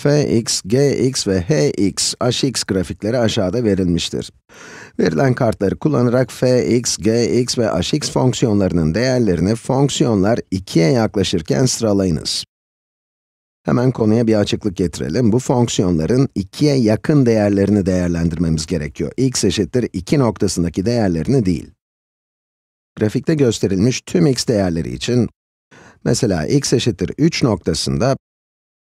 Fx, gx ve hx, hx grafikleri aşağıda verilmiştir. Verilen kartları kullanarak fx, gx ve hx fonksiyonlarının değerlerini fonksiyonlar 2'ye yaklaşırken sıralayınız. Hemen konuya bir açıklık getirelim. Bu fonksiyonların 2'ye yakın değerlerini değerlendirmemiz gerekiyor. X eşittir 2 noktasındaki değerlerini değil. Grafikte gösterilmiş tüm x değerleri için, mesela x eşittir 3 noktasında,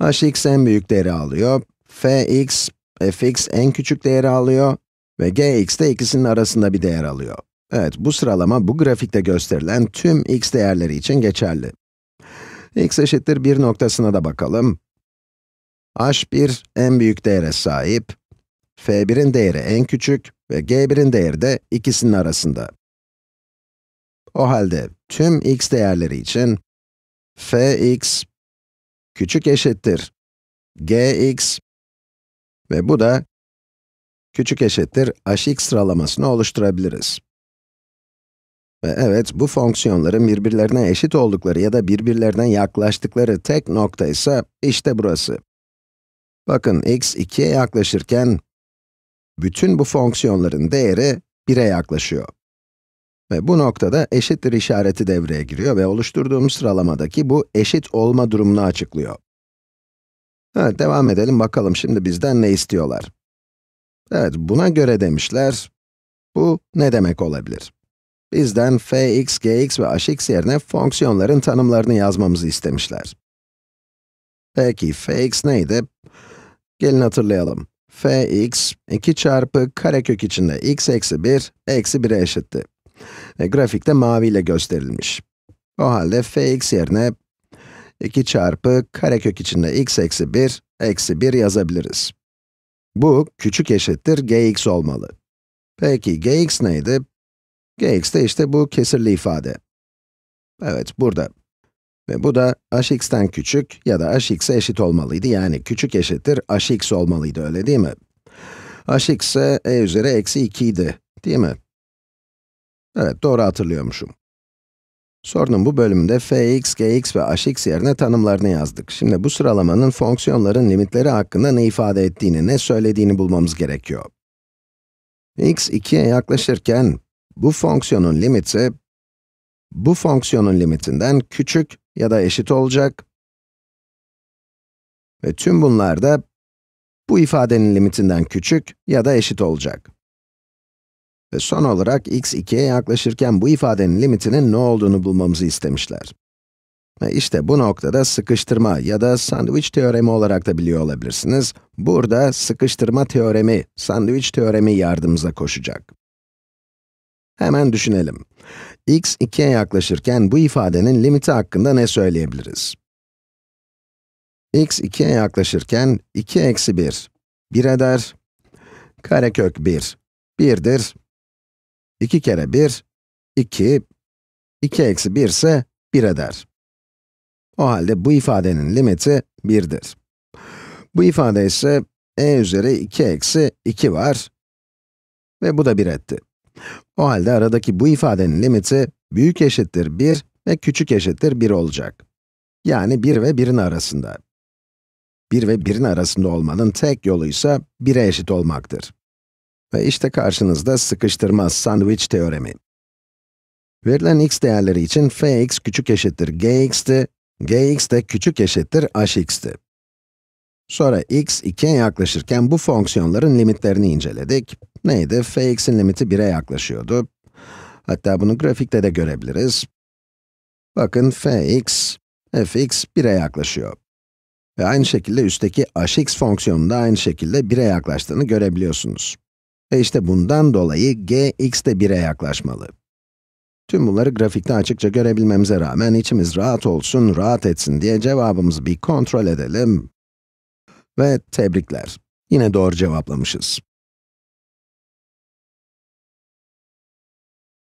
hx en büyük değeri alıyor, fx, fx en küçük değeri alıyor ve gx de ikisinin arasında bir değer alıyor. Evet, bu sıralama bu grafikte gösterilen tüm x değerleri için geçerli. X eşittir 1 noktasına da bakalım. h1 en büyük değere sahip, f1'in değeri en küçük ve g1'in değeri de ikisinin arasında. O halde tüm x değerleri için fx küçük eşittir gx ve bu da küçük eşittir hx sıralamasını oluşturabiliriz. Ve evet, bu fonksiyonların birbirlerine eşit oldukları ya da birbirlerine yaklaştıkları tek nokta ise işte burası. Bakın, x 2'ye yaklaşırken bütün bu fonksiyonların değeri 1'e yaklaşıyor. Ve bu noktada eşittir işareti devreye giriyor ve oluşturduğumuz sıralamadaki bu eşit olma durumunu açıklıyor. Evet, devam edelim bakalım şimdi bizden ne istiyorlar. Evet, buna göre demişler. Bu ne demek olabilir? Bizden fx, gx ve hx yerine fonksiyonların tanımlarını yazmamızı istemişler. Peki fx neydi? Gelin hatırlayalım. Fx 2 çarpı karekök içinde x eksi 1 eksi 1'e eşitti. Grafikte mavi ile gösterilmiş. O halde fx yerine 2 çarpı karekök içinde x eksi 1 eksi 1 yazabiliriz. Bu küçük eşittir gx olmalı. Peki gx neydi? Gx de işte bu kesirli ifade. Evet, burada. Ve bu da hx'ten küçük ya da hx'e eşit olmalıydı. Yani küçük eşittir hx olmalıydı, öyle değil mi? Hx ise e üzeri eksi 2 idi, değil mi? Evet, doğru hatırlıyormuşum. Sorunun bu bölümünde fx, gx ve hx yerine tanımlarını yazdık. Şimdi bu sıralamanın fonksiyonların limitleri hakkında ne ifade ettiğini, ne söylediğini bulmamız gerekiyor. X 2'ye yaklaşırken, bu fonksiyonun limiti, bu fonksiyonun limitinden küçük ya da eşit olacak. Ve tüm bunlar da, bu ifadenin limitinden küçük ya da eşit olacak. Ve son olarak, x 2'ye yaklaşırken bu ifadenin limitinin ne olduğunu bulmamızı istemişler. Ve işte bu noktada sıkıştırma ya da sandviç teoremi olarak da biliyor olabilirsiniz. Burada sıkıştırma teoremi, sandviç teoremi yardımımıza koşacak. Hemen düşünelim. X 2'ye yaklaşırken bu ifadenin limiti hakkında ne söyleyebiliriz? X 2'ye yaklaşırken 2 eksi 1, 1 eder. Karekök 1, 1'dir. 2 kere 1, 2. 2 eksi 1 ise 1 eder. O halde bu ifadenin limiti 1'dir. Bu ifade ise e üzeri 2 eksi 2 var ve bu da 1 etti. O halde aradaki bu ifadenin limiti büyük eşittir 1 ve küçük eşittir 1 olacak. Yani 1 ve 1'in arasında. 1 ve 1'in arasında olmanın tek yolu ise 1'e eşit olmaktır. Ve işte karşınızda sıkıştırma sandviç teoremi. Verilen x değerleri için fx küçük eşittir gx'ti, gx de küçük eşittir hx'ti. Sonra x 2'ye yaklaşırken bu fonksiyonların limitlerini inceledik. Neydi? Fx'in limiti 1'e yaklaşıyordu. Hatta bunu grafikte de görebiliriz. Bakın fx, fx 1'e yaklaşıyor. Ve aynı şekilde üstteki hx fonksiyonunun da aynı şekilde 1'e yaklaştığını görebiliyorsunuz. Ve işte bundan dolayı gx de 1'e yaklaşmalı. Tüm bunları grafikte açıkça görebilmemize rağmen içimiz rahat olsun, rahat etsin diye cevabımızı bir kontrol edelim. Ve tebrikler, yine doğru cevaplamışız.